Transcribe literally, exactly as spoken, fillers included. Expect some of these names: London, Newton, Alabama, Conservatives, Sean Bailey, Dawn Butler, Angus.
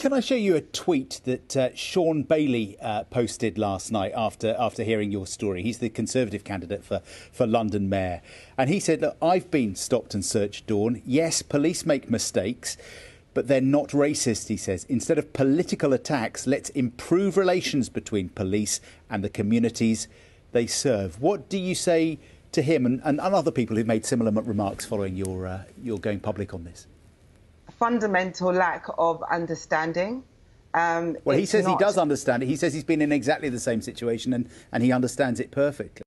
Can I show you a tweet that uh, Sean Bailey uh, posted last night after after hearing your story? He's the Conservative candidate for, for London Mayor. And he said, look, I've been stopped and searched, Dawn. Yes, police make mistakes, but they're not racist, he says. Instead of political attacks, let's improve relations between police and the communities they serve. What do you say to him and, and other people who've made similar remarks following your, uh, your going public on this? Fundamental lack of understanding. Um, well, he says he does understand it. He says he's been in exactly the same situation and, and he understands it perfectly.